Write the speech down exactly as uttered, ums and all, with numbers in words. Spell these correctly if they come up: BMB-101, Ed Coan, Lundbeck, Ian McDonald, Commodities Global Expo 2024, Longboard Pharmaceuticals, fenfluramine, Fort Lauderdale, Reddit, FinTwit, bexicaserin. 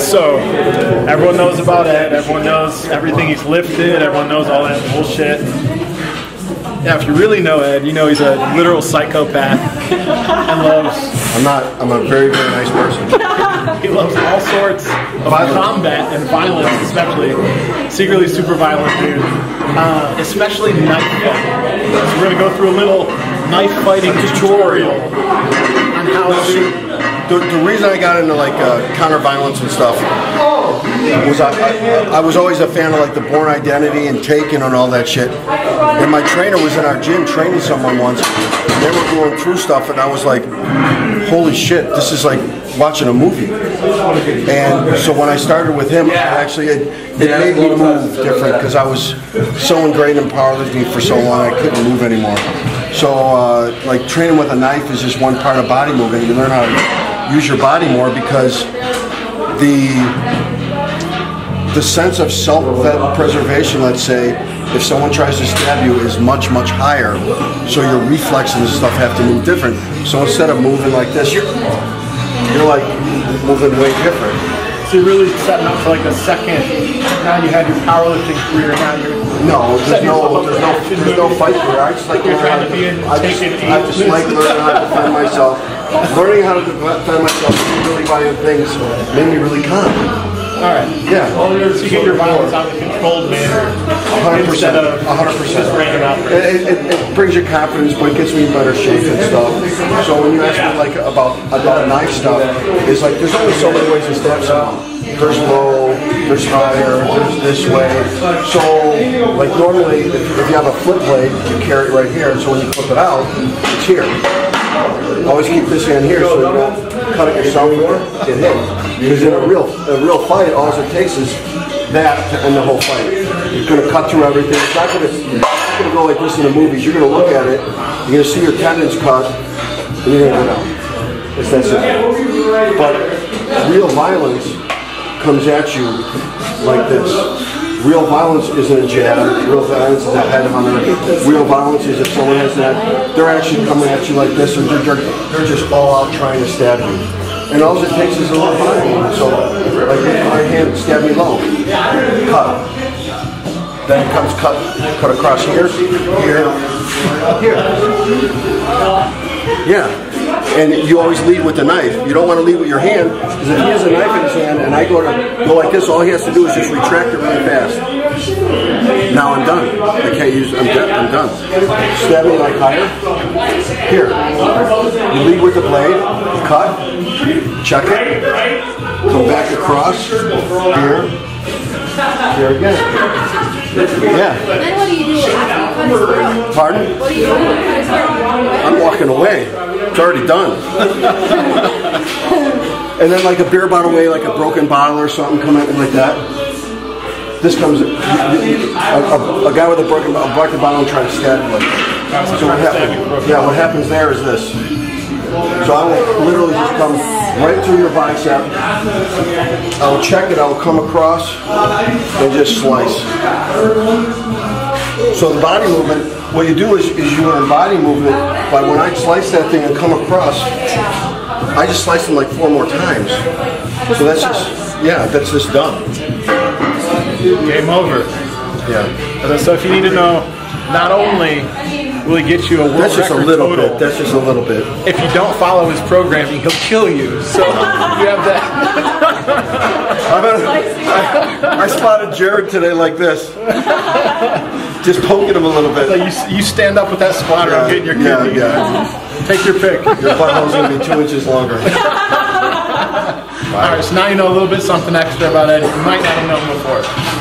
So everyone knows about Ed, everyone knows everything he's lifted, everyone knows all that bullshit. Yeah, if you really know Ed, you know he's a literal psychopath and loves... I'm not, I'm a very, very nice person. He loves all sorts of violence. Combat and violence, especially. Secretly super violent dude. Uh, especially knife fighting. So we're going to go through a little knife fighting tutorial on how to... The, the reason I got into like uh, counter-violence and stuff was I, I, I was always a fan of like the Bourne Identity and Taken and all that shit. And my trainer was in our gym training someone once, and they were going through stuff, and I was like, holy shit, this is like watching a movie. And so when I started with him, actually it, it made me move different because I was so ingrained in powerlifting for so long I couldn't move anymore. So uh, like training with a knife is just one part of body movement. You learn how to use your body more because the the sense of self-preservation, let's say, if someone tries to stab you is much, much higher. So your reflexes and stuff have to move different. So instead of moving like this, you're, you're like moving way different. So you're really setting up for like a second. Now you had your powerlifting career, now you're... No, there's no, there's no, there's no fight career. I just like learning how to, I just, I just like learning how to defend myself. Learning how to defend myself from really violent things made me really calm. Alright. Yeah. Well, so you get your violence out in a controlled manner. one hundred percent. Instead of one hundred percent. Just random out there. It, it, it brings you confidence, but it gets me in better shape and stuff. So when you ask me like about, about knife stuff, it's like there's only so many ways to stab someone. There's low, there's higher, there's this way. So, like normally, if, if you have a flip blade, you carry it right here, and so when you flip it out, it's here. Always keep this hand here so you don't cut it yourself more, get hit. Because in a real, a real fight, all it takes is that to end the whole fight. You're going to cut through everything. It's not going to go like this in the movies. You're going to look at it, you're going to see your tendons cut, and you're going to go down. It's that simple. But real violence comes at you like this. Real violence isn't a jab, real violence is a head hunter, real violence is if someone has that, they're actually coming at you like this, or they're, they're just all out trying to stab you. And all it takes is a little fire movement, so like with my hand, stab me low, cut. Then it comes cut, cut across here, here, here. Yeah. And you always lead with the knife. You don't want to lead with your hand, because if he has a knife in his hand and I go to go like this, all he has to do is just retract it really fast. Now I'm done. I can't use. I'm done. I'm done. Stab me like higher. Here. You lead with the blade. Cut. Check it. Come back across. Here. Here again. Yeah. Then what do you do after you cut his throat? Pardon? What do you do after you cut his throat? I'm walking away. It's already done. And then like a beer bottle away, like a broken bottle or something, come at me like that. This comes, a, a, a, a guy with a broken, a broken bottle trying to stab me like that. So what happens, yeah, what happens there is this. So I will literally just come right through your bicep. I will check it, I will come across and just slice. So the body movement, what you do is, is you learn body movement by when I slice that thing and come across, I just slice them like four more times. So that's just, yeah, that's just done. Game over. Yeah. So if you need to know, not only will he get you a world that's just record a little total, bit. That's just a little bit. If you don't follow his programming, he'll kill you. So you have that. I, I, I spotted Jared today like this, just poking him a little bit. So you, you stand up with that spotter, yeah, I'm getting your kidney. Yeah, yeah. Take your pick. Your butthole's gonna be two inches longer. All right, so now you know a little bit something extra about Ed. You might not have known before.